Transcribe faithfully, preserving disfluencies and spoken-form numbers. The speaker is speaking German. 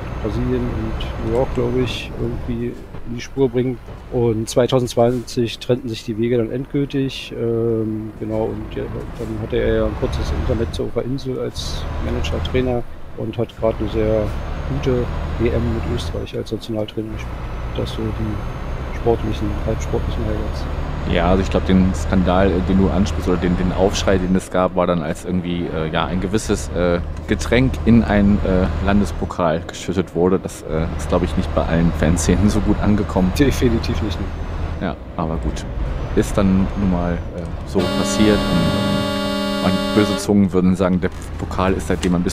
Frankfurt, Brasilien und New York, glaube ich, irgendwie in die Spur bringen. Und zweitausendzwanzig trennten sich die Wege dann endgültig. Ähm, genau, und ja, dann hatte er ja ein kurzes Intermezzo auf der Insel als Manager, Trainer und hat gerade eine sehr gute W M mit Österreich als Nationaltrainer gespielt. Das so die sportlichen, halbsportlichen Highlights. Ja, also ich glaube, den Skandal, den du ansprichst, oder den, den Aufschrei, den es gab, war dann, als irgendwie äh, ja, ein gewisses äh, Getränk in einen äh, Landespokal geschüttet wurde. Das äh, ist, glaube ich, nicht bei allen Fanszenen so gut angekommen. Definitiv nicht. Ja, aber gut. Ist dann nun mal äh, so passiert. Und, und böse Zungen würden sagen, der Pokal ist seitdem ein bisschen